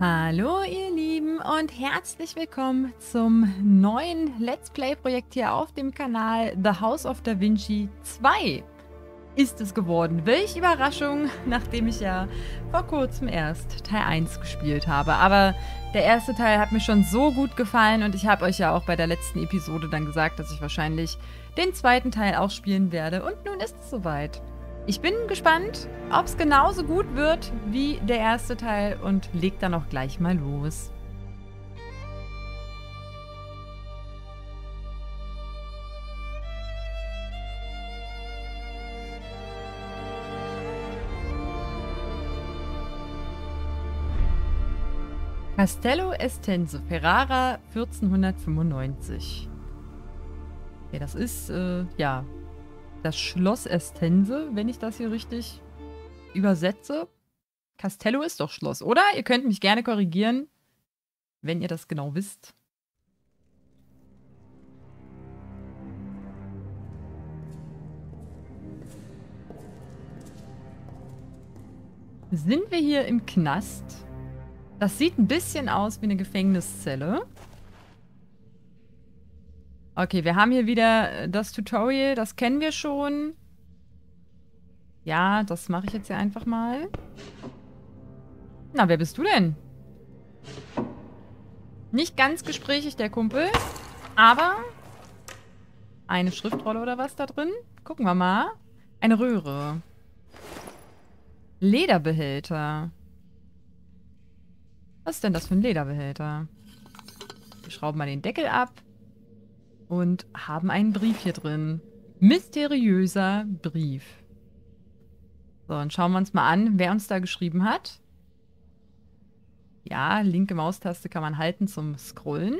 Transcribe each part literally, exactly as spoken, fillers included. Hallo ihr Lieben und herzlich willkommen zum neuen Let's Play Projekt hier auf dem Kanal The House of Da Vinci zwei ist es geworden. Welch Überraschung, nachdem ich ja vor kurzem erst Teil eins gespielt habe. Aber der erste Teil hat mir schon so gut gefallen und ich habe euch ja auch bei der letzten Episode dann gesagt, dass ich wahrscheinlich den zweiten Teil auch spielen werde. Und nun ist es soweit. Ich bin gespannt, ob es genauso gut wird wie der erste Teil und leg dann auch gleich mal los. Castello Estense, Ferrara, vierzehnhundertfünfundneunzig. Okay, das ist, äh, ja... das Schloss Estense, wenn ich das hier richtig übersetze. Castello ist doch Schloss, oder? Ihr könnt mich gerne korrigieren, wenn ihr das genau wisst. Sind wir hier im Knast? Das sieht ein bisschen aus wie eine Gefängniszelle. Okay, wir haben hier wieder das Tutorial, das kennen wir schon. Ja, das mache ich jetzt hier einfach mal. Na, wer bist du denn? Nicht ganz gesprächig, der Kumpel, aber eine Schriftrolle oder was da drin? Gucken wir mal. Eine Röhre. Lederbehälter. Was ist denn das für ein Lederbehälter? Wir schrauben mal den Deckel ab. Und haben einen Brief hier drin. Mysteriöser Brief. So, dann schauen wir uns mal an, wer uns da geschrieben hat. Ja, linke Maustaste kann man halten zum Scrollen.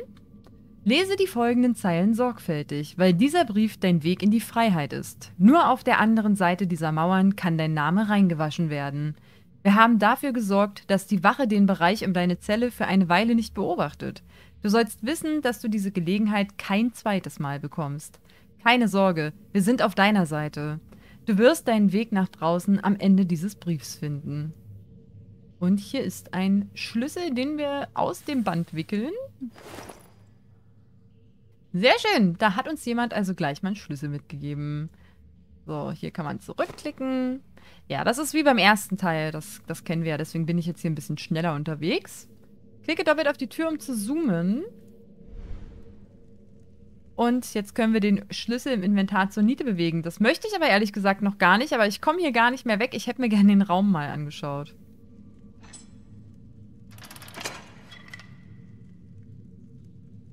Lese die folgenden Zeilen sorgfältig, weil dieser Brief dein Weg in die Freiheit ist. Nur auf der anderen Seite dieser Mauern kann dein Name reingewaschen werden. Wir haben dafür gesorgt, dass die Wache den Bereich um deine Zelle für eine Weile nicht beobachtet. Du sollst wissen, dass du diese Gelegenheit kein zweites Mal bekommst. Keine Sorge, wir sind auf deiner Seite. Du wirst deinen Weg nach draußen am Ende dieses Briefs finden. Und hier ist ein Schlüssel, den wir aus dem Band wickeln. Sehr schön, da hat uns jemand also gleich mal einen Schlüssel mitgegeben. So, hier kann man zurückklicken. Ja, das ist wie beim ersten Teil, das, das kennen wir ja, deswegen bin ich jetzt hier ein bisschen schneller unterwegs. Klicke doppelt auf die Tür, um zu zoomen. Und jetzt können wir den Schlüssel im Inventar zur Niete bewegen. Das möchte ich aber ehrlich gesagt noch gar nicht, aber ich komme hier gar nicht mehr weg. Ich hätte mir gerne den Raum mal angeschaut.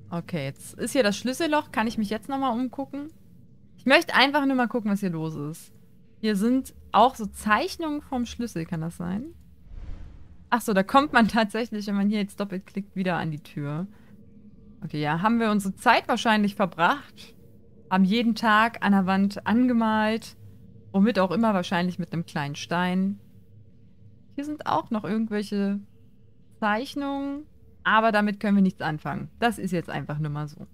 Okay, jetzt ist hier das Schlüsselloch. Kann ich mich jetzt nochmal umgucken? Ich möchte einfach nur mal gucken, was hier los ist. Hier sind auch so Zeichnungen vom Schlüssel, kann das sein? Achso, da kommt man tatsächlich, wenn man hier jetzt doppelt klickt, wieder an die Tür. Okay, ja, haben wir unsere Zeit wahrscheinlich verbracht. Haben jeden Tag an der Wand angemalt. Womit auch immer, wahrscheinlich mit einem kleinen Stein. Hier sind auch noch irgendwelche Zeichnungen. Aber damit können wir nichts anfangen. Das ist jetzt einfach nur mal so.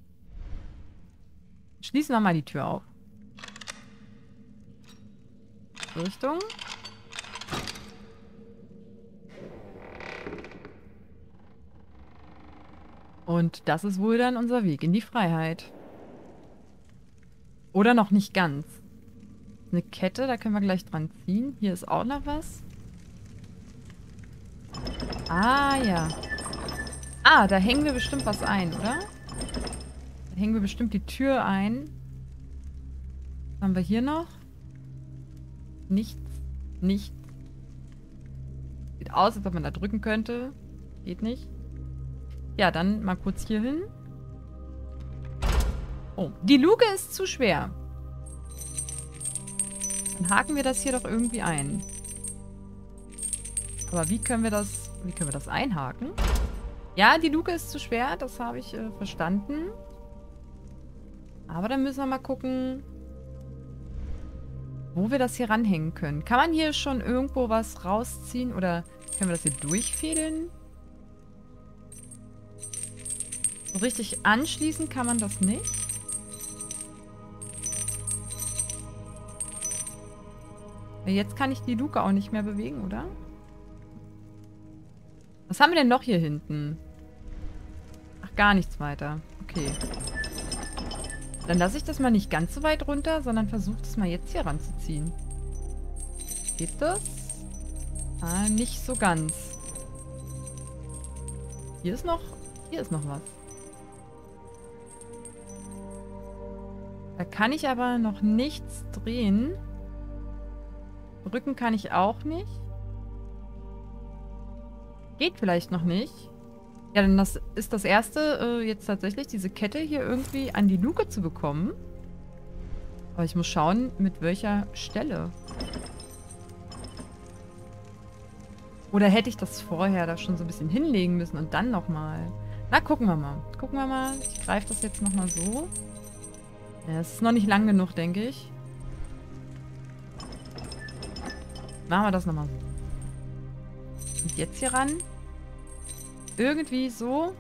Schließen wir mal die Tür auf. Richtung... Und das ist wohl dann unser Weg in die Freiheit. Oder noch nicht ganz. Eine Kette, da können wir gleich dran ziehen. Hier ist auch noch was. Ah, ja. Ah, da hängen wir bestimmt was ein, oder? Da hängen wir bestimmt die Tür ein. Was haben wir hier noch? Nichts. Nichts. Sieht aus, als ob man da drücken könnte. Geht nicht. Ja, dann mal kurz hier hin. Oh, die Luke ist zu schwer. Dann haken wir das hier doch irgendwie ein. Aber wie können wir das, wie können wir das einhaken? Ja, die Luke ist zu schwer, das habe ich äh, verstanden. Aber dann müssen wir mal gucken, wo wir das hier ranhängen können. Kann man hier schon irgendwo was rausziehen oder können wir das hier durchfädeln? Richtig anschließen kann man das nicht. Jetzt kann ich die Luke auch nicht mehr bewegen, oder? Was haben wir denn noch hier hinten? Ach, gar nichts weiter. Okay. Dann lasse ich das mal nicht ganz so weit runter, sondern versuche das mal jetzt hier ranzuziehen. Geht das? Ah, nicht so ganz. Hier ist noch... Hier ist noch was. Da kann ich aber noch nichts drehen. Rücken kann ich auch nicht. Geht vielleicht noch nicht. Ja, dann das ist das Erste, äh, jetzt tatsächlich diese Kette hier irgendwie an die Luke zu bekommen. Aber ich muss schauen, mit welcher Stelle. Oder hätte ich das vorher da schon so ein bisschen hinlegen müssen und dann nochmal. Na, gucken wir mal. Gucken wir mal. Ich greife das jetzt nochmal so. Ja, das ist noch nicht lang genug, denke ich. Machen wir das nochmal so. Und jetzt hier ran. Irgendwie so.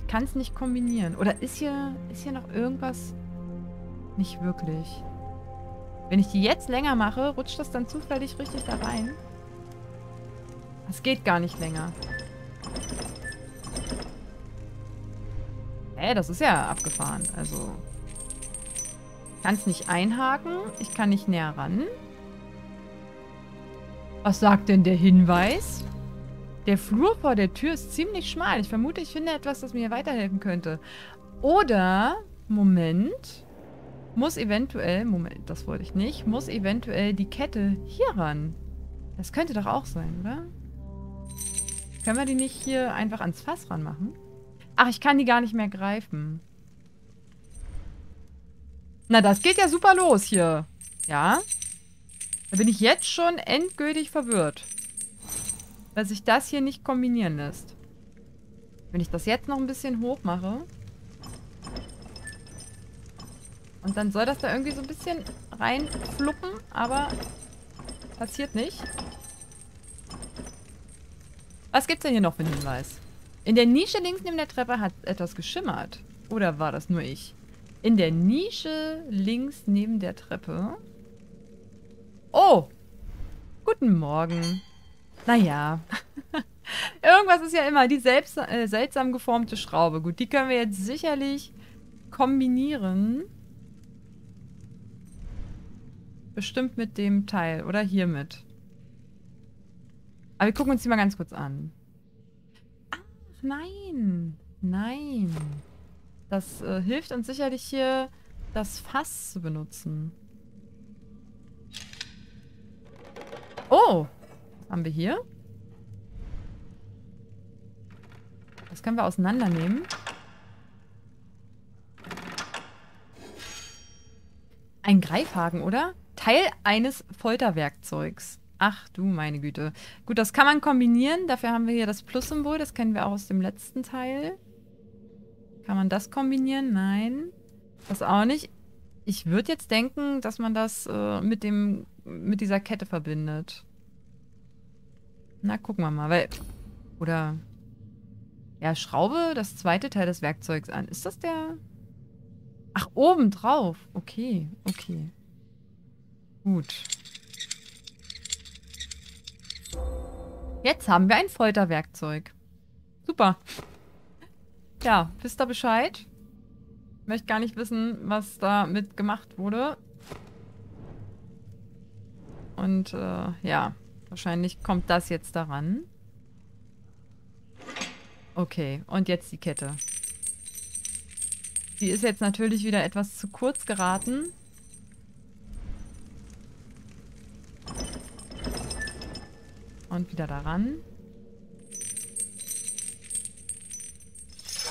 Ich kann es nicht kombinieren. Oder ist hier, ist hier noch irgendwas? Nicht wirklich. Wenn ich die jetzt länger mache, rutscht das dann zufällig richtig da rein. Es geht gar nicht länger. Hey, das ist ja abgefahren. Also... Ich kann es nicht einhaken. Ich kann nicht näher ran. Was sagt denn der Hinweis? Der Flur vor der Tür ist ziemlich schmal. Ich vermute, ich finde etwas, das mir weiterhelfen könnte. Oder, Moment, muss eventuell, Moment, das wollte ich nicht, muss eventuell die Kette hier ran. Das könnte doch auch sein, oder? Können wir die nicht hier einfach ans Fass ranmachen? Ach, ich kann die gar nicht mehr greifen. Na, das geht ja super los hier. Ja? Da bin ich jetzt schon endgültig verwirrt. Weil sich das hier nicht kombinieren lässt. Wenn ich das jetzt noch ein bisschen hoch mache. Und dann soll das da irgendwie so ein bisschen reinfluppen. Aber passiert nicht. Was gibt's denn hier noch für einen Hinweis? In der Nische links neben der Treppe hat etwas geschimmert. Oder war das nur ich? In der Nische links neben der Treppe. Oh! Guten Morgen. Naja. Irgendwas ist ja immer die selbst, äh, seltsam geformte Schraube. Gut, die können wir jetzt sicherlich kombinieren. Bestimmt mit dem Teil. Oder hiermit. Aber wir gucken uns die mal ganz kurz an. Ach, nein. Nein. Das äh, hilft uns sicherlich hier, das Fass zu benutzen. Oh! Was haben wir hier? Das können wir auseinandernehmen. Ein Greifhaken, oder? Teil eines Folterwerkzeugs. Ach du meine Güte. Gut, das kann man kombinieren. Dafür haben wir hier das Plus-Symbol. Das kennen wir auch aus dem letzten Teil. Kann man das kombinieren? Nein. Das auch nicht. Ich würde jetzt denken, dass man das äh, mit dem mit dieser Kette verbindet. Na, gucken wir mal. Weil, oder... Ja, Schraube das zweite Teil des Werkzeugs an. Ist das der... Ach, oben drauf. Okay, okay. Gut. Jetzt haben wir ein Folterwerkzeug. Super. Ja, wisst ihr Bescheid? Ich möchte gar nicht wissen, was damit gemacht wurde. Und, äh, ja. Wahrscheinlich kommt das jetzt daran. Okay, und jetzt die Kette. Die ist jetzt natürlich wieder etwas zu kurz geraten. Und wieder daran.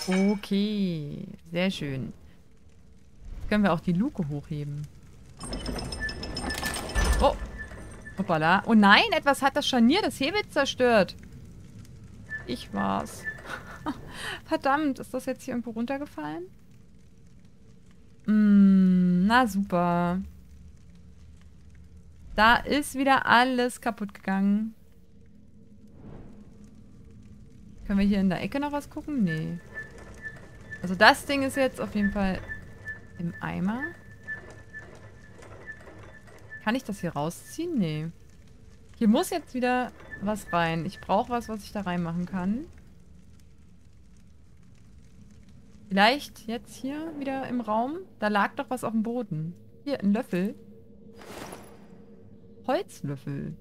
Okay, sehr schön. Jetzt können wir auch die Luke hochheben. Oh, hoppala. Oh nein, etwas hat das Scharnier des Hebels zerstört. Ich war's. Verdammt, ist das jetzt hier irgendwo runtergefallen? Mm, na super. Da ist wieder alles kaputt gegangen. Können wir hier in der Ecke noch was gucken? Nee. Also das Ding ist jetzt auf jeden Fall im Eimer. Kann ich das hier rausziehen? Nee. Hier muss jetzt wieder was rein. Ich brauche was, was ich da reinmachen kann. Vielleicht jetzt hier wieder im Raum. Da lag doch was auf dem Boden. Hier, ein Löffel. Holzlöffel.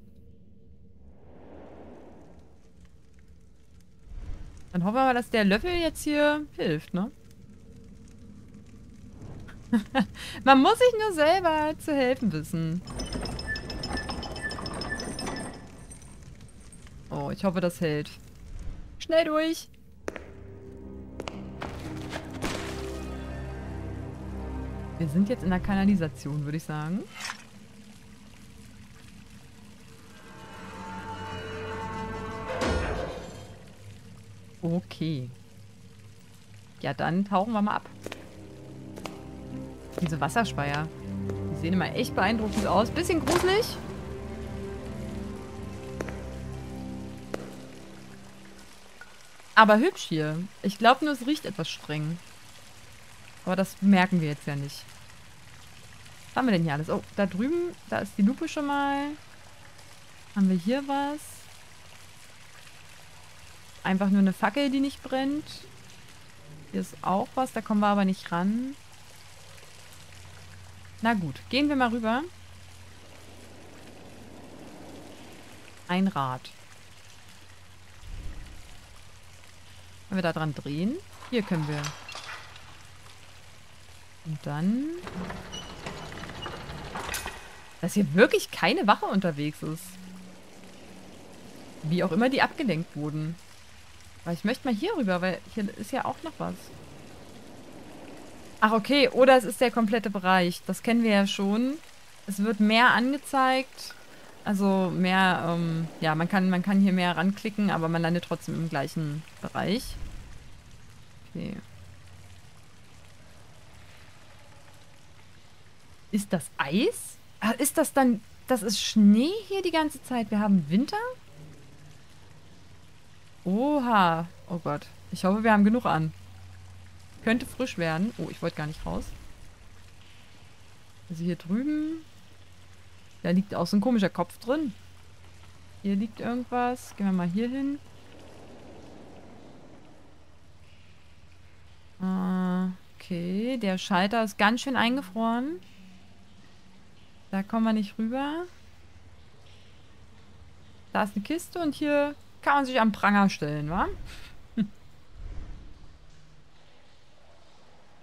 Dann hoffen wir mal, dass der Löffel jetzt hier hilft, ne? Man muss sich nur selber zu helfen wissen. Oh, ich hoffe, das hält. Schnell durch! Wir sind jetzt in der Kanalisation, würde ich sagen. Okay. Ja, dann tauchen wir mal ab. Diese Wasserspeier. Die sehen immer echt beeindruckend aus. Bisschen gruselig. Aber hübsch hier. Ich glaube nur, es riecht etwas streng. Aber das merken wir jetzt ja nicht. Was haben wir denn hier alles? Oh, da drüben, da ist die Lupe schon mal. Haben wir hier was? Einfach nur eine Fackel, die nicht brennt. Hier ist auch was, da kommen wir aber nicht ran. Na gut, gehen wir mal rüber. Ein Rad. Können wir da dran drehen? Hier können wir. Und dann... Dass hier wirklich keine Wache unterwegs ist. Wie auch immer die abgelenkt wurden. Aber ich möchte mal hier rüber, weil hier ist ja auch noch was. Ach, okay. Oder es ist der komplette Bereich. Das kennen wir ja schon. Es wird mehr angezeigt. Also mehr, ähm, ja, man kann, man kann hier mehr ranklicken, aber man landet trotzdem im gleichen Bereich. Okay. Ist das Eis? Ist das dann, das ist Schnee hier die ganze Zeit? Wir haben Winter? Oha. Oh Gott. Ich hoffe, wir haben genug an. Könnte frisch werden. Oh, ich wollte gar nicht raus. Also hier drüben. Da liegt auch so ein komischer Kopf drin. Hier liegt irgendwas. Gehen wir mal hier hin. Ah, okay. Der Schalter ist ganz schön eingefroren. Da kommen wir nicht rüber. Da ist eine Kiste und hier kann man sich am Pranger stellen, wa?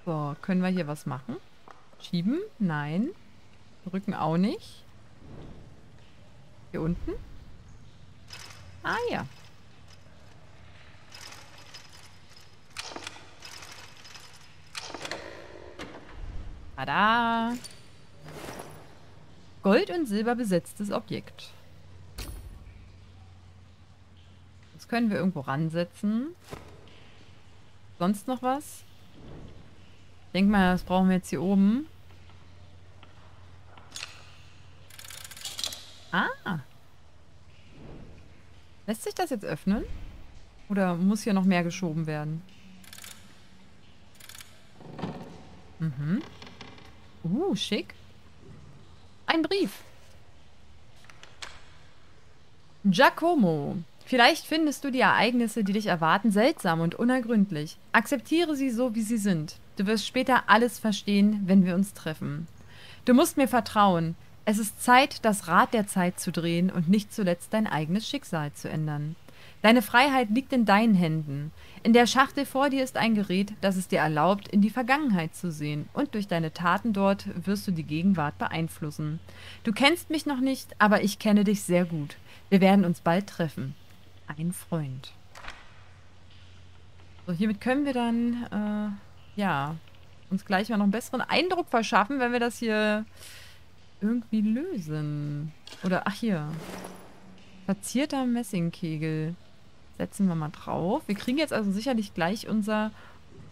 So, können wir hier was machen? Schieben? Nein. Drücken auch nicht. Hier unten? Ah ja. Tada! Gold und Silber besetztes Objekt. Das können wir irgendwo ransetzen. Sonst noch was? Ich denke mal, das brauchen wir jetzt hier oben. Ah. Lässt sich das jetzt öffnen? Oder muss hier noch mehr geschoben werden? Mhm. Uh, schick. Ein Brief. Giacomo. Vielleicht findest du die Ereignisse, die dich erwarten, seltsam und unergründlich. Akzeptiere sie so, wie sie sind. Du wirst später alles verstehen, wenn wir uns treffen. Du musst mir vertrauen. Es ist Zeit, das Rad der Zeit zu drehen und nicht zuletzt dein eigenes Schicksal zu ändern. Deine Freiheit liegt in deinen Händen. In der Schachtel vor dir ist ein Gerät, das es dir erlaubt, in die Vergangenheit zu sehen, und durch deine Taten dort wirst du die Gegenwart beeinflussen. Du kennst mich noch nicht, aber ich kenne dich sehr gut. Wir werden uns bald treffen. Ein Freund. So, hiermit können wir dann, äh, ja, uns gleich mal noch einen besseren Eindruck verschaffen, wenn wir das hier... irgendwie lösen. Oder, ach hier. Verzierter Messingkegel. Setzen wir mal drauf. Wir kriegen jetzt also sicherlich gleich unser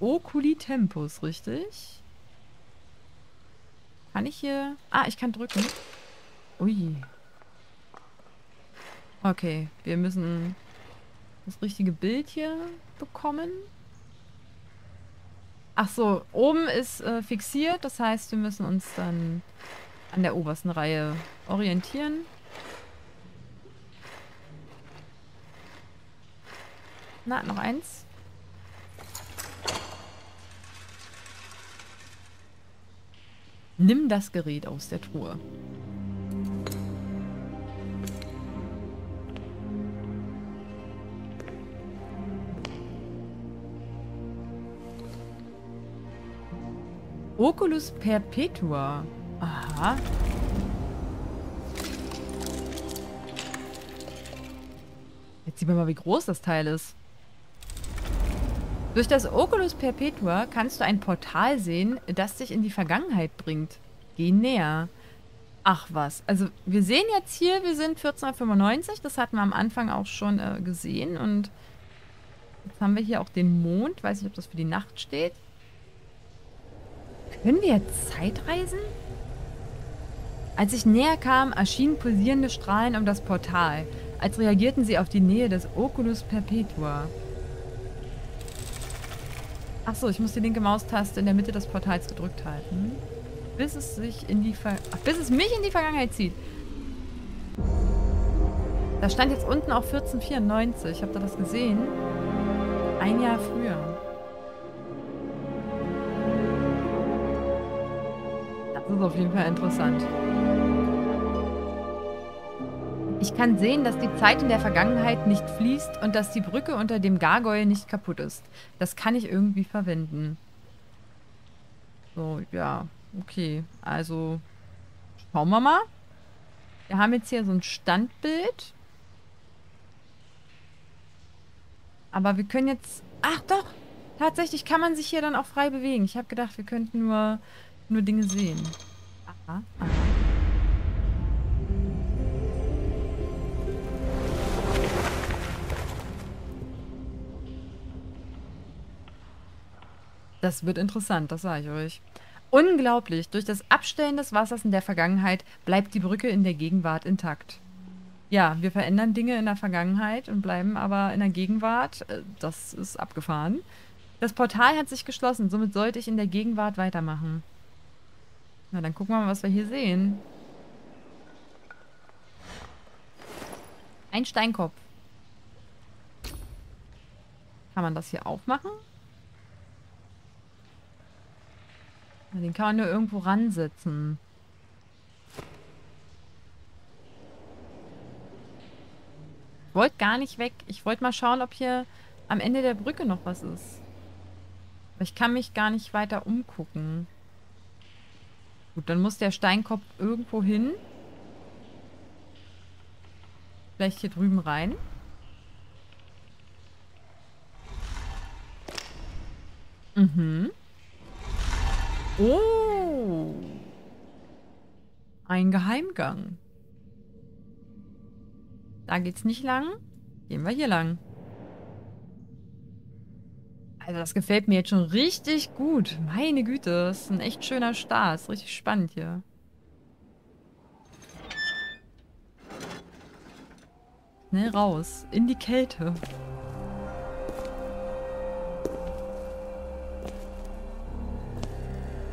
Oculi Tempus, richtig? Kann ich hier... Ah, ich kann drücken. Ui. Okay, wir müssen das richtige Bild hier bekommen. Ach so, oben ist äh, fixiert. Das heißt, wir müssen uns dann... an der obersten Reihe orientieren. Na, noch eins. Nimm das Gerät aus der Truhe. Oculus Perpetua. Aha. Jetzt sieht man mal, wie groß das Teil ist. Durch das Oculus Perpetua kannst du ein Portal sehen, das dich in die Vergangenheit bringt. Geh näher. Ach was. Also wir sehen jetzt hier, wir sind vierzehnhundertfünfundneunzig. Das hatten wir am Anfang auch schon äh, gesehen. Und jetzt haben wir hier auch den Mond. Weiß nicht, ob das für die Nacht steht. Können wir jetzt Zeitreisen? Als ich näher kam, erschienen pulsierende Strahlen um das Portal. Als reagierten sie auf die Nähe des Oculus Perpetua. Achso, ich muss die linke Maustaste in der Mitte des Portals gedrückt halten. Bis es sich in die Ver Ach, bis es mich in die Vergangenheit zieht. Da stand jetzt unten auch vierzehnhundertvierundneunzig. Habt ihr das gesehen? Ein Jahr früher. Das ist auf jeden Fall interessant. Ich kann sehen, dass die Zeit in der Vergangenheit nicht fließt und dass die Brücke unter dem Gargoyle nicht kaputt ist. Das kann ich irgendwie verwenden. So, ja, okay. Also, schauen wir mal. Wir haben jetzt hier so ein Standbild. Aber wir können jetzt... Ach doch, tatsächlich kann man sich hier dann auch frei bewegen. Ich habe gedacht, wir könnten nur, nur Dinge sehen. Aha, aha. Das wird interessant, das sage ich euch. Unglaublich, durch das Abstellen des Wassers in der Vergangenheit bleibt die Brücke in der Gegenwart intakt. Ja, wir verändern Dinge in der Vergangenheit und bleiben aber in der Gegenwart. Das ist abgefahren. Das Portal hat sich geschlossen, somit sollte ich in der Gegenwart weitermachen. Na, dann gucken wir mal, was wir hier sehen. Ein Steinkopf. Kann man das hier aufmachen? Den kann man nur irgendwo ransetzen. Ich wollte gar nicht weg. Ich wollte mal schauen, ob hier am Ende der Brücke noch was ist. Aber ich kann mich gar nicht weiter umgucken. Gut, dann muss der Steinkopf irgendwo hin. Vielleicht hier drüben rein. Mhm. Oh! Ein Geheimgang. Da geht's nicht lang. Gehen wir hier lang. Also das gefällt mir jetzt schon richtig gut. Meine Güte, das ist ein echt schöner Start. Ist richtig spannend hier. Schnell raus. In die Kälte.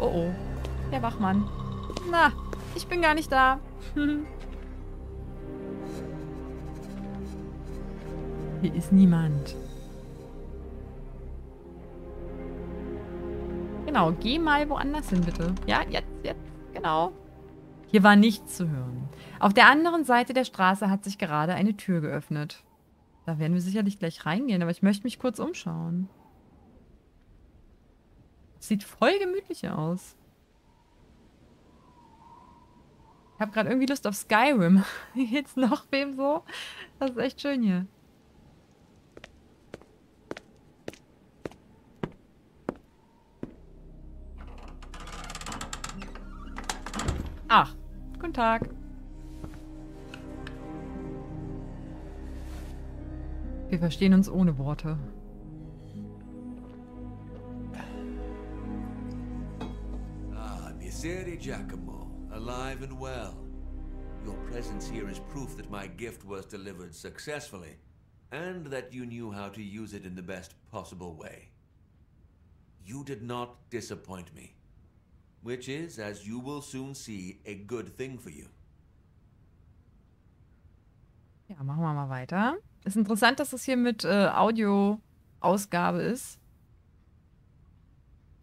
Oh oh, der Wachmann. Na, ich bin gar nicht da. Hier ist niemand. Genau, geh mal woanders hin, bitte. Ja, jetzt, jetzt, genau. Hier war nichts zu hören. Auf der anderen Seite der Straße hat sich gerade eine Tür geöffnet. Da werden wir sicherlich gleich reingehen, aber ich möchte mich kurz umschauen. Sieht voll gemütlich aus. Ich habe gerade irgendwie Lust auf Skyrim. Wie geht's noch wem so? Das ist echt schön hier. Ach, guten Tag. Wir verstehen uns ohne Worte. Dear Giacomo, alive and well. Your presence here is proof that my gift was delivered successfully and that you knew how to use it in the best possible way. You did not disappoint me, which is, as you will soon see, a good thing for you. Ja, machen wir mal weiter. Ist interessant, dass das hier mit äh, Audio-Ausgabe ist.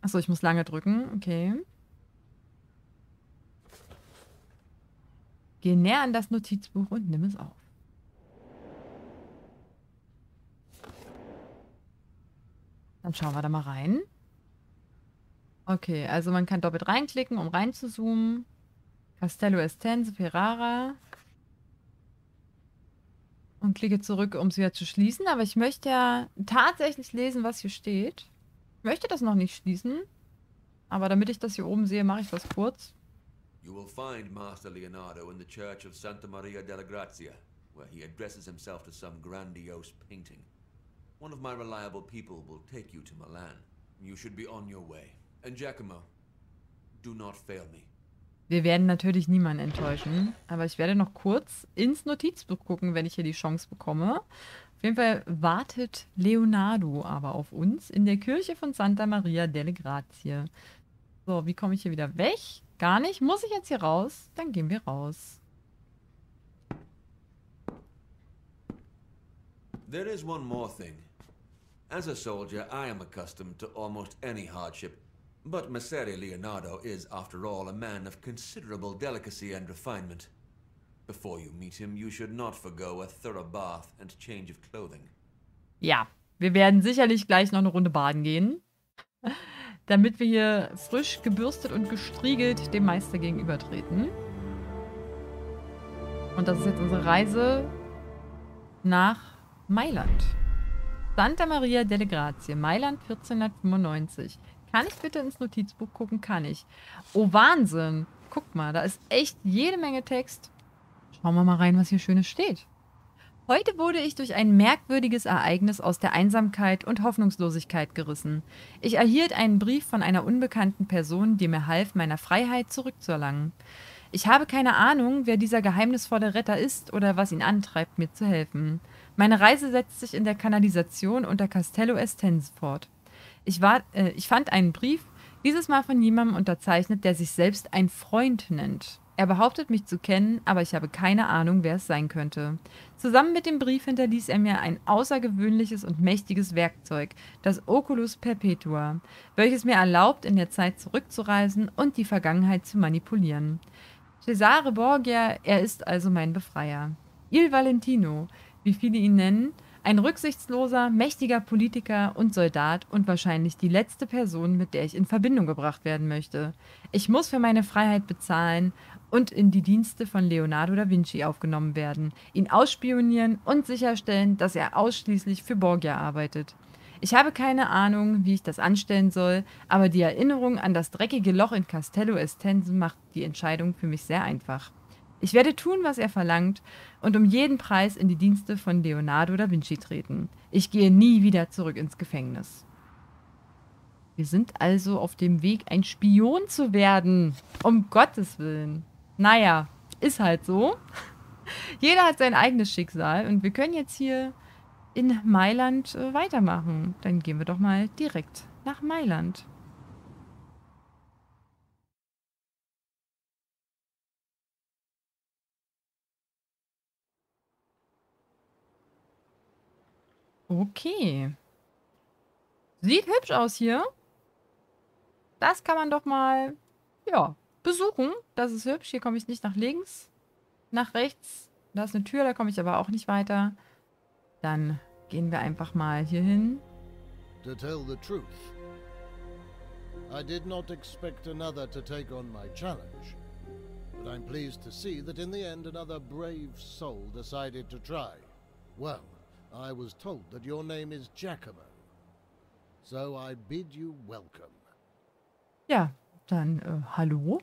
Achso, ich muss lange drücken. Okay. Geh näher an das Notizbuch und nimm es auf. Dann schauen wir da mal rein. Okay, also man kann doppelt reinklicken, um reinzuzoomen. Castello Estense, Ferrara. Und klicke zurück, um es wieder zu schließen. Aber ich möchte ja tatsächlich lesen, was hier steht. Ich möchte das noch nicht schließen. Aber damit ich das hier oben sehe, mache ich das kurz. You will find Master Leonardo in the church of Santa Maria delle Grazie, where he addresses himself to some grandiose painting. One of my reliable people will take you to Milan. You should be on your way. And Giacomo, do not fail me. Wir werden natürlich niemanden enttäuschen, aber ich werde noch kurz ins Notizbuch gucken, wenn ich hier die Chance bekomme. Auf jeden Fall wartet Leonardo aber auf uns in der Kirche von Santa Maria delle Grazie. So, wie komme ich hier wieder weg? Gar nicht. Muss ich jetzt hier raus? Dann gehen wir raus. There is one more thing. As a soldier, I am accustomed to almost any hardship. But Messere Leonardo is, after all, a man of considerable delicacy and refinement. Before you meet him, you should not forgo a thorough bath and change of clothing. Ja, wir werden sicherlich gleich noch eine Runde baden gehen, damit wir hier frisch gebürstet und gestriegelt dem Meister gegenübertreten. Und das ist jetzt unsere Reise nach Mailand. Santa Maria delle Grazie, Mailand vierzehnhundertfünfundneunzig. Kann ich bitte ins Notizbuch gucken? Kann ich. Oh, Wahnsinn. Guck mal, da ist echt jede Menge Text. Schauen wir mal rein, was hier Schönes steht. Heute wurde ich durch ein merkwürdiges Ereignis aus der Einsamkeit und Hoffnungslosigkeit gerissen. Ich erhielt einen Brief von einer unbekannten Person, die mir half, meiner Freiheit zurückzuerlangen. Ich habe keine Ahnung, wer dieser geheimnisvolle Retter ist oder was ihn antreibt, mir zu helfen. Meine Reise setzt sich in der Kanalisation unter Castello Estense fort. Ich, war, äh, ich fand einen Brief, dieses Mal von jemandem unterzeichnet, der sich selbst ein Freund nennt. Er behauptet, mich zu kennen, aber ich habe keine Ahnung, wer es sein könnte. Zusammen mit dem Brief hinterließ er mir ein außergewöhnliches und mächtiges Werkzeug, das Oculus Perpetua, welches mir erlaubt, in der Zeit zurückzureisen und die Vergangenheit zu manipulieren. Cesare Borgia, er ist also mein Befreier. Il Valentino, wie viele ihn nennen, ein rücksichtsloser, mächtiger Politiker und Soldat und wahrscheinlich die letzte Person, mit der ich in Verbindung gebracht werden möchte. Ich muss für meine Freiheit bezahlen und in die Dienste von Leonardo da Vinci aufgenommen werden, ihn ausspionieren und sicherstellen, dass er ausschließlich für Borgia arbeitet. Ich habe keine Ahnung, wie ich das anstellen soll, aber die Erinnerung an das dreckige Loch in Castello Estense macht die Entscheidung für mich sehr einfach. Ich werde tun, was er verlangt und um jeden Preis in die Dienste von Leonardo da Vinci treten. Ich gehe nie wieder zurück ins Gefängnis. Wir sind also auf dem Weg, ein Spion zu werden. Um Gottes Willen. Naja, ist halt so. Jeder hat sein eigenes Schicksal und wir können jetzt hier in Mailand weitermachen. Dann gehen wir doch mal direkt nach Mailand. Okay. Sieht hübsch aus hier. Das kann man doch mal, ja, besuchen. Das ist hübsch. Hier komme ich nicht nach links, nach rechts. Da ist eine Tür, da komme ich aber auch nicht weiter. Dann gehen wir einfach mal hier hin. To tell the truth, I did not expect another to take on my challenge. But I'm pleased to see that in the end another brave soul decided to try. Well, I was told that your name is Giacomo, so I bid you welcome. Ja, dann uh, hallo.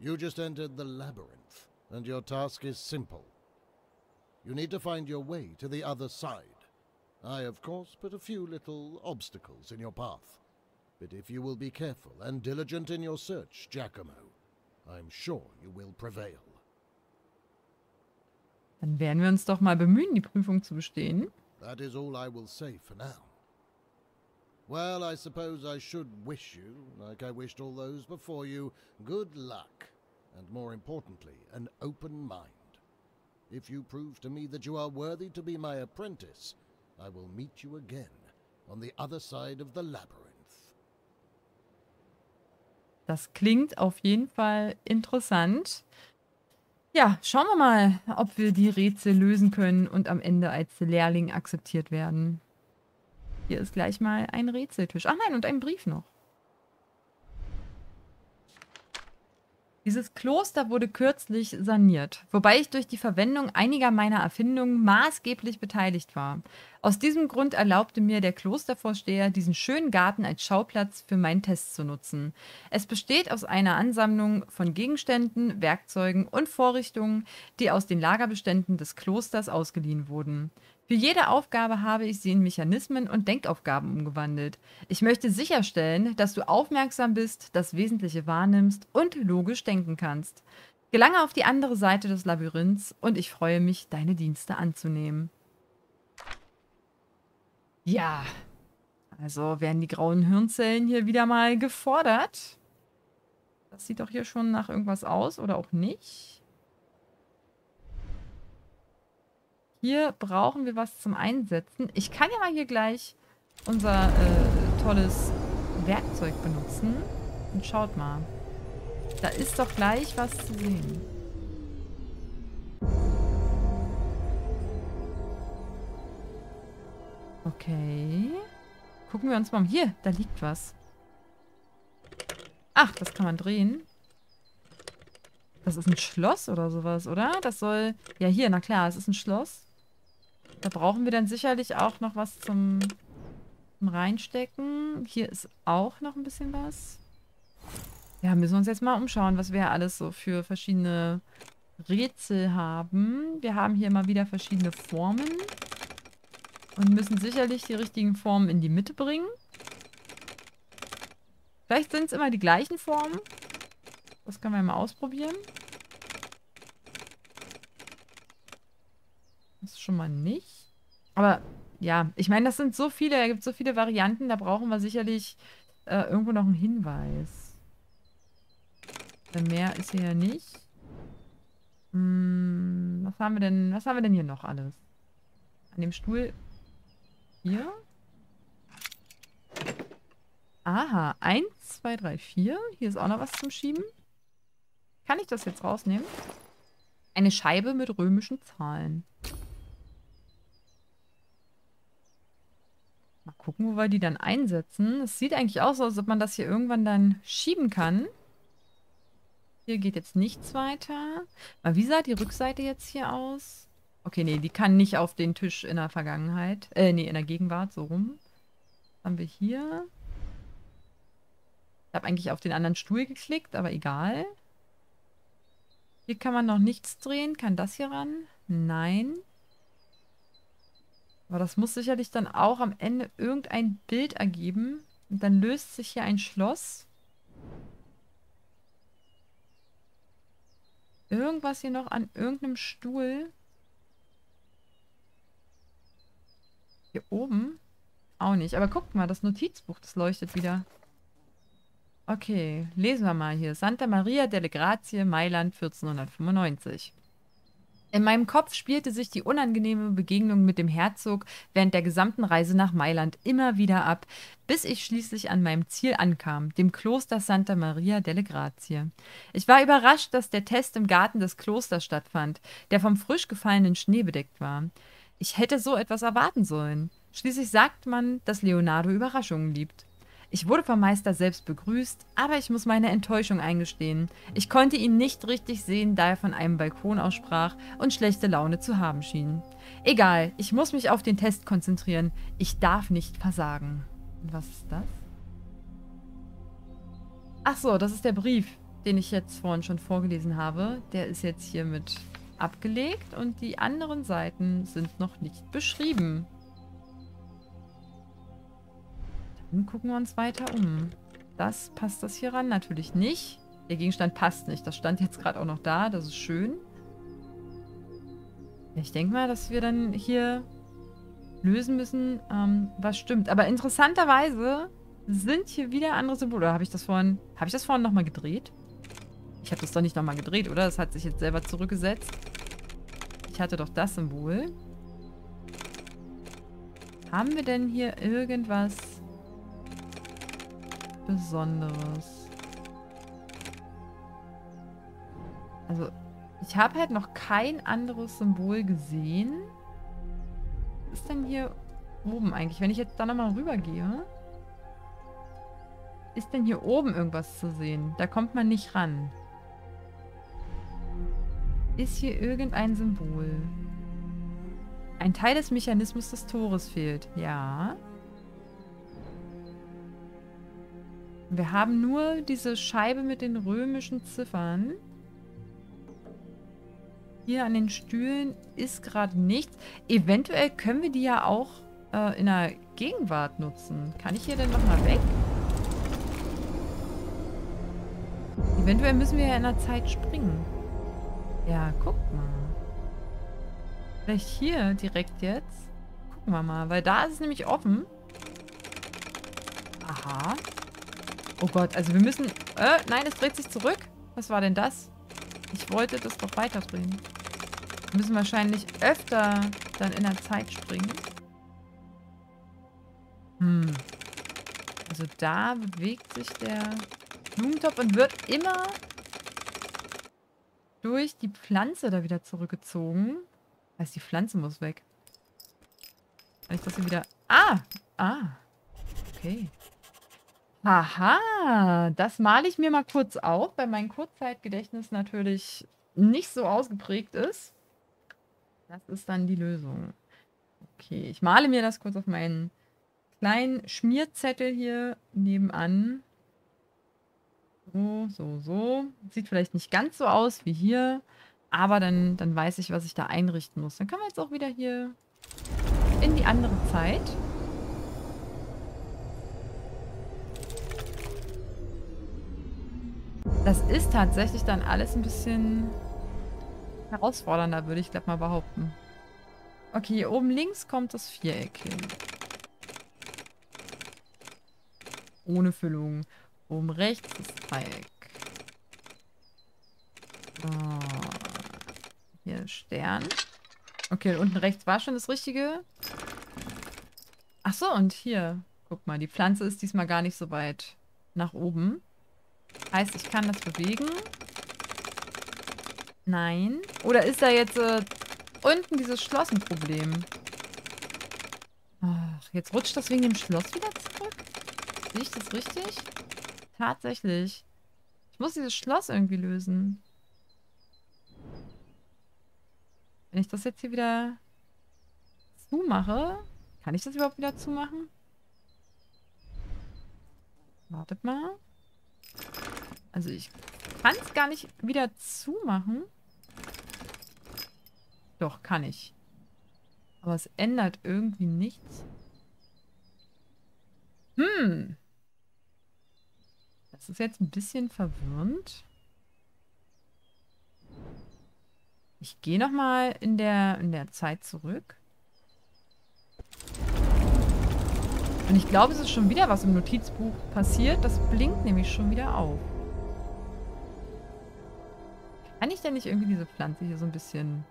You just entered the labyrinth, and your task is simple. You need to find your way to the other side. I, of course, put a few little obstacles in your path, but if you will be careful and diligent in your search, Giacomo, I'm sure you will prevail. Dann werden wir uns doch mal bemühen, die Prüfung zu bestehen. That is all I will say for now. Well, I suppose I should wish you, like I wished all those before you, good luck and more importantly, an open mind. If you prove to me that you are worthy to be my apprentice, I will meet you again on the other side of the labyrinth. Das klingt auf jeden Fall interessant. Ja, schauen wir mal, ob wir die Rätsel lösen können und am Ende als Lehrling akzeptiert werden. Hier ist gleich mal ein Rätseltisch. Ach nein, und ein Brief noch. Dieses Kloster wurde kürzlich saniert, wobei ich durch die Verwendung einiger meiner Erfindungen maßgeblich beteiligt war. Aus diesem Grund erlaubte mir der Klostervorsteher, diesen schönen Garten als Schauplatz für meinen Test zu nutzen. Es besteht aus einer Ansammlung von Gegenständen, Werkzeugen und Vorrichtungen, die aus den Lagerbeständen des Klosters ausgeliehen wurden. Für jede Aufgabe habe ich sie in Mechanismen und Denkaufgaben umgewandelt. Ich möchte sicherstellen, dass du aufmerksam bist, das Wesentliche wahrnimmst und logisch denken kannst. Gelange auf die andere Seite des Labyrinths und ich freue mich, deine Dienste anzunehmen. Ja, also werden die grauen Hirnzellen hier wieder mal gefordert. Das sieht doch hier schon nach irgendwas aus oder auch nicht. Hier brauchen wir was zum Einsetzen. Ich kann ja mal hier gleich unser äh, tolles Werkzeug benutzen. Und schaut mal. Da ist doch gleich was zu sehen. Okay. Gucken wir uns mal um. Hier, da liegt was. Ach, das kann man drehen. Das ist ein Schloss oder sowas, oder? Das soll... Ja, hier, na klar, es ist ein Schloss. Da brauchen wir dann sicherlich auch noch was zum, zum Reinstecken. Hier ist auch noch ein bisschen was. Ja, müssen wir uns jetzt mal umschauen, was wir ja alles so für verschiedene Rätsel haben. Wir haben hier mal wieder verschiedene Formen. Und müssen sicherlich die richtigen Formen in die Mitte bringen. Vielleicht sind es immer die gleichen Formen. Das können wir ja mal ausprobieren. Das ist schon mal nicht. Aber ja, ich meine, das sind so viele, da gibt es so viele Varianten, da brauchen wir sicherlich äh, irgendwo noch einen Hinweis. Mehr ist hier ja nicht. Hm, was haben wir denn, was haben wir denn hier noch alles? An dem Stuhl hier. Aha, eins, zwei, drei, vier. Hier ist auch noch was zum Schieben. Kann ich das jetzt rausnehmen? Eine Scheibe mit römischen Zahlen. Mal gucken, wo wir die dann einsetzen. Es sieht eigentlich aus, als ob man das hier irgendwann dann schieben kann. Hier geht jetzt nichts weiter. Aber wie sah die Rückseite jetzt hier aus? Okay, nee, die kann nicht auf den Tisch in der Vergangenheit. Äh, nee, in der Gegenwart, so rum. Was haben wir hier? Ich habe eigentlich auf den anderen Stuhl geklickt, aber egal. Hier kann man noch nichts drehen. Kann das hier ran? Nein. Aber das muss sicherlich dann auch am Ende irgendein Bild ergeben. Und dann löst sich hier ein Schloss. Irgendwas hier noch an irgendeinem Stuhl. Hier oben? Auch nicht. Aber guckt mal, das Notizbuch, das leuchtet wieder. Okay, lesen wir mal hier. Santa Maria delle Grazie, Mailand vierzehnhundertfünfundneunzig. In meinem Kopf spielte sich die unangenehme Begegnung mit dem Herzog während der gesamten Reise nach Mailand immer wieder ab, bis ich schließlich an meinem Ziel ankam, dem Kloster Santa Maria delle Grazie. Ich war überrascht, dass der Test im Garten des Klosters stattfand, der vom frisch gefallenen Schnee bedeckt war. Ich hätte so etwas erwarten sollen. Schließlich sagt man, dass Leonardo Überraschungen liebt. Ich wurde vom Meister selbst begrüßt, aber ich muss meine Enttäuschung eingestehen. Ich konnte ihn nicht richtig sehen, da er von einem Balkon aussprach und schlechte Laune zu haben schien. Egal, ich muss mich auf den Test konzentrieren. Ich darf nicht versagen. Und was ist das? Ach so, das ist der Brief, den ich jetzt vorhin schon vorgelesen habe. Der ist jetzt hiermit abgelegt und die anderen Seiten sind noch nicht beschrieben. Dann gucken wir uns weiter um. Das passt das hier ran? Natürlich nicht. Der Gegenstand passt nicht. Das stand jetzt gerade auch noch da. Das ist schön. Ich denke mal, dass wir dann hier lösen müssen, ähm, was stimmt. Aber interessanterweise sind hier wieder andere Symbole. Oder habe ich das vorhin... Habe ich das vorhin nochmal gedreht? Ich habe das doch nicht nochmal gedreht, oder? Das hat sich jetzt selber zurückgesetzt. Ich hatte doch das Symbol. Haben wir denn hier irgendwas Besonderes? Also, ich habe halt noch kein anderes Symbol gesehen. Was ist denn hier oben eigentlich? Wenn ich jetzt da nochmal rübergehe, ist denn hier oben irgendwas zu sehen? Da kommt man nicht ran. Ist hier irgendein Symbol? Ein Teil des Mechanismus des Tores fehlt. Ja. Wir haben nur diese Scheibe mit den römischen Ziffern. Hier an den Stühlen ist gerade nichts. Eventuell können wir die ja auch äh, in der Gegenwart nutzen. Kann ich hier denn nochmal weg? Eventuell müssen wir ja in der Zeit springen. Ja, guck mal. Vielleicht hier direkt jetzt. Gucken wir mal, weil da ist es nämlich offen. Aha. Oh Gott, also wir müssen... Äh, nein, es dreht sich zurück. Was war denn das? Ich wollte das doch weiterdrehen. Wir müssen wahrscheinlich öfter dann in der Zeit springen. Hm. Also da bewegt sich der Blumentopf und wird immer... durch die Pflanze da wieder zurückgezogen. Heißt, die Pflanze muss weg. Kann ich das hier wieder... Ah! Ah! Okay. Aha! Das male ich mir mal kurz auf, weil mein Kurzzeitgedächtnis natürlich nicht so ausgeprägt ist. Das ist dann die Lösung. Okay, ich male mir das kurz auf meinen kleinen Schmierzettel hier nebenan. So, so, so. Sieht vielleicht nicht ganz so aus wie hier, aber dann, dann weiß ich, was ich da einrichten muss. Dann können wir jetzt auch wieder hier in die andere Zeit. Das ist tatsächlich dann alles ein bisschen herausfordernder, würde ich glaube mal behaupten. Okay, hier oben links kommt das Viereck hin. Ohne Füllung. Oben rechts das Dreieck. Oh. Hier Stern. Okay, unten rechts war schon das Richtige. Ach so, und hier. Guck mal, die Pflanze ist diesmal gar nicht so weit nach oben. Heißt, ich kann das bewegen. Nein. Oder ist da jetzt äh, unten dieses Schloss ein Problem? Ach, jetzt rutscht das wegen dem Schloss wieder zurück? Sehe ich das richtig? Tatsächlich. Ich muss dieses Schloss irgendwie lösen. Wenn ich das jetzt hier wieder zumache, kann ich das überhaupt wieder zumachen? Wartet mal. Also ich kann es gar nicht wieder zumachen. Doch, kann ich. Aber es ändert irgendwie nichts. Hm. Das ist jetzt ein bisschen verwirrend. Ich gehe nochmal in der, in der Zeit zurück. Und ich glaube, es ist schon wieder was im Notizbuch passiert. Das blinkt nämlich schon wieder auf. Kann ich denn nicht irgendwie diese Pflanze hier so ein bisschen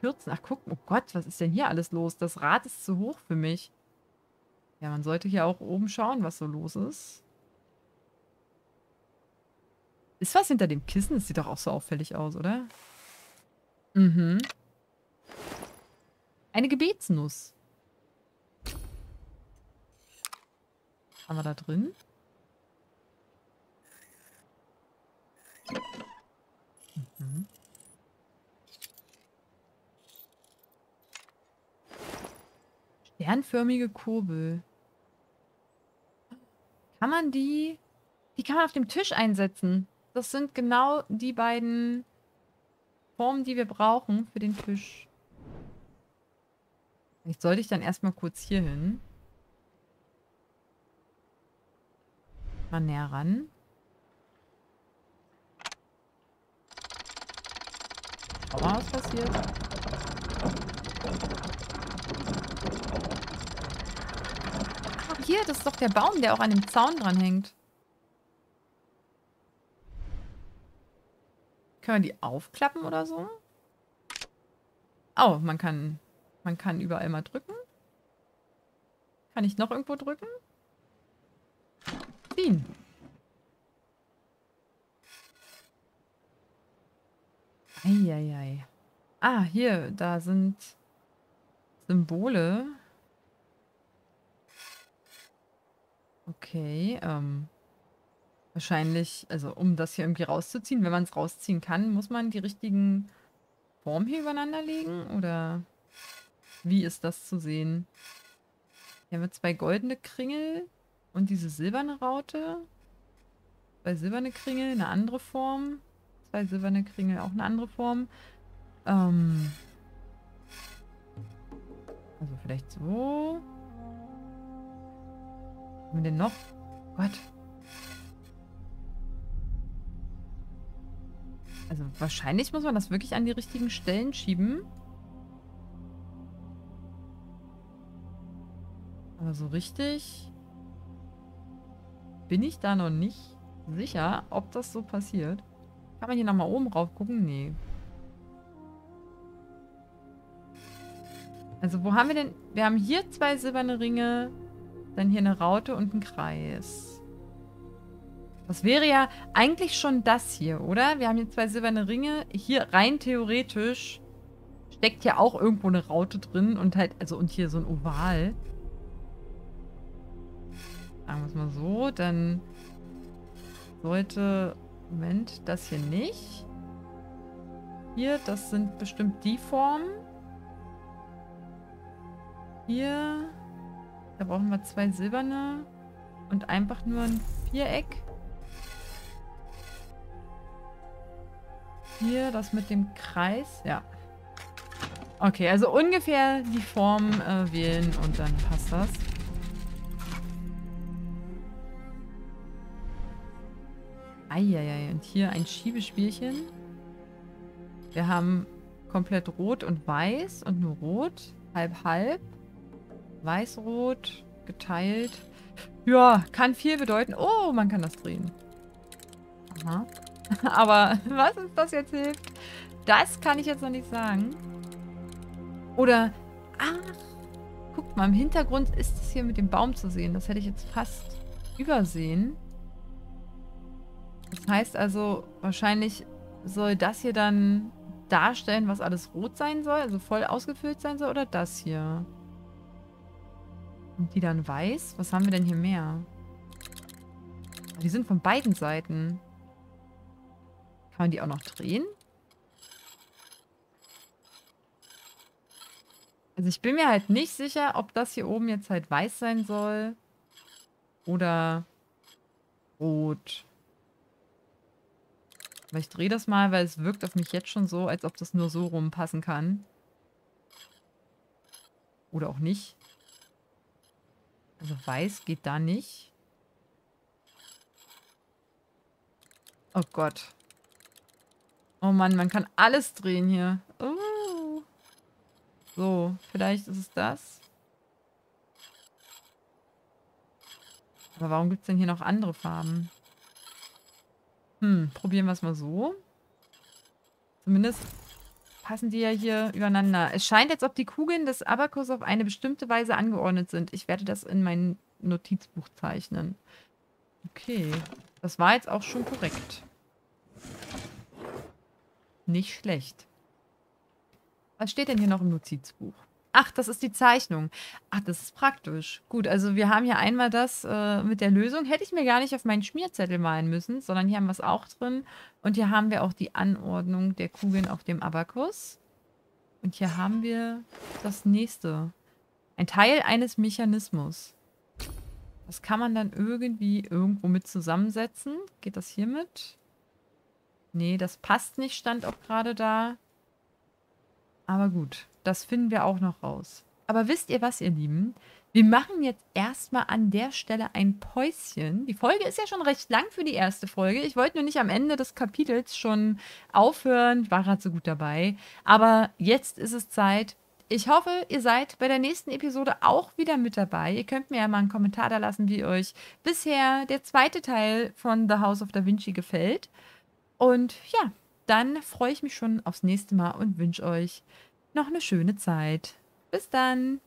kürzen? Ach, guck, oh Gott, was ist denn hier alles los? Das Rad ist zu hoch für mich. Ja, man sollte hier auch oben schauen, was so los ist. Ist was hinter dem Kissen? Das sieht doch auch so auffällig aus, oder? Mhm. Eine Gebetsnuss. Was haben wir da drin? Mhm. Sternförmige Kurbel. Kann man die... Die kann man auf dem Tisch einsetzen. Das sind genau die beiden Formen, die wir brauchen für den Tisch. Vielleicht sollte ich dann erstmal kurz hier hin. Mal näher ran. Schau mal, was passiert. Ah, hier, das ist doch der Baum, der auch an dem Zaun dran hängt. Können wir die aufklappen oder so? Oh, man kann, man kann überall mal drücken. Kann ich noch irgendwo drücken? Ziehen. Eieiei. Ah, hier, da sind Symbole. Okay, ähm. wahrscheinlich, also um das hier irgendwie rauszuziehen, wenn man es rausziehen kann, muss man die richtigen Formen hier übereinander legen? Oder wie ist das zu sehen? Hier haben wir zwei goldene Kringel und diese silberne Raute. Zwei silberne Kringel, eine andere Form. Zwei silberne Kringel, auch eine andere Form. Ähm also vielleicht so. Was haben wir denn noch? Gott. Also wahrscheinlich muss man das wirklich an die richtigen Stellen schieben. Aber so richtig bin ich da noch nicht sicher, ob das so passiert. Kann man hier nochmal oben rauf gucken? Nee. Also wo haben wir denn... Wir haben hier zwei silberne Ringe, dann hier eine Raute und einen Kreis. Das wäre ja eigentlich schon das hier, oder? Wir haben hier zwei silberne Ringe. Hier rein theoretisch steckt ja auch irgendwo eine Raute drin und halt, also und hier so ein Oval. Sagen wir es mal so, dann sollte, Moment, das hier nicht. Hier, das sind bestimmt die Formen. Hier, da brauchen wir zwei silberne und einfach nur ein Viereck. Hier, das mit dem Kreis. Ja. Okay, also ungefähr die Form äh, wählen und dann passt das. Eieiei. Und hier ein Schiebespielchen. Wir haben komplett rot und weiß und nur rot. Halb-halb. Weiß-rot. Geteilt. Ja, kann viel bedeuten. Oh, man kann das drehen. Aha. Aber was uns das jetzt hilft, das kann ich jetzt noch nicht sagen. Oder, ah, guckt mal, im Hintergrund ist es hier mit dem Baum zu sehen. Das hätte ich jetzt fast übersehen. Das heißt also, wahrscheinlich soll das hier dann darstellen, was alles rot sein soll, also voll ausgefüllt sein soll, oder das hier. Und die dann weiß. Was haben wir denn hier mehr? Die sind von beiden Seiten. Kann man die auch noch drehen? Also ich bin mir halt nicht sicher, ob das hier oben jetzt halt weiß sein soll. Oder rot. Aber ich drehe das mal, weil es wirkt auf mich jetzt schon so, als ob das nur so rumpassen kann. Oder auch nicht. Also weiß geht da nicht. Oh Gott. Oh Mann, man kann alles drehen hier. Uh. So, vielleicht ist es das. Aber warum gibt es denn hier noch andere Farben? Hm, probieren wir es mal so. Zumindest passen die ja hier übereinander. Es scheint, als ob die Kugeln des Abakus auf eine bestimmte Weise angeordnet sind. Ich werde das in mein Notizbuch zeichnen. Okay, das war jetzt auch schon korrekt. Nicht schlecht. Was steht denn hier noch im Notizbuch? Ach, das ist die Zeichnung. Ach, das ist praktisch. Gut, also wir haben hier einmal das äh, mit der Lösung. Hätte ich mir gar nicht auf meinen Schmierzettel malen müssen, sondern hier haben wir es auch drin. Und hier haben wir auch die Anordnung der Kugeln auf dem Abakus. Und hier haben wir das nächste. Ein Teil eines Mechanismus. Das kann man dann irgendwie irgendwo mit zusammensetzen. Geht das hier mit? Nee, das passt nicht, stand auch gerade da. Aber gut, das finden wir auch noch raus. Aber wisst ihr was, ihr Lieben? Wir machen jetzt erstmal an der Stelle ein Päuschen. Die Folge ist ja schon recht lang für die erste Folge. Ich wollte nur nicht am Ende des Kapitels schon aufhören. Ich war gerade so gut dabei. Aber jetzt ist es Zeit. Ich hoffe, ihr seid bei der nächsten Episode auch wieder mit dabei. Ihr könnt mir ja mal einen Kommentar da lassen, wie euch bisher der zweite Teil von The House of Da Vinci gefällt. Und ja, dann freue ich mich schon aufs nächste Mal und wünsche euch noch eine schöne Zeit. Bis dann!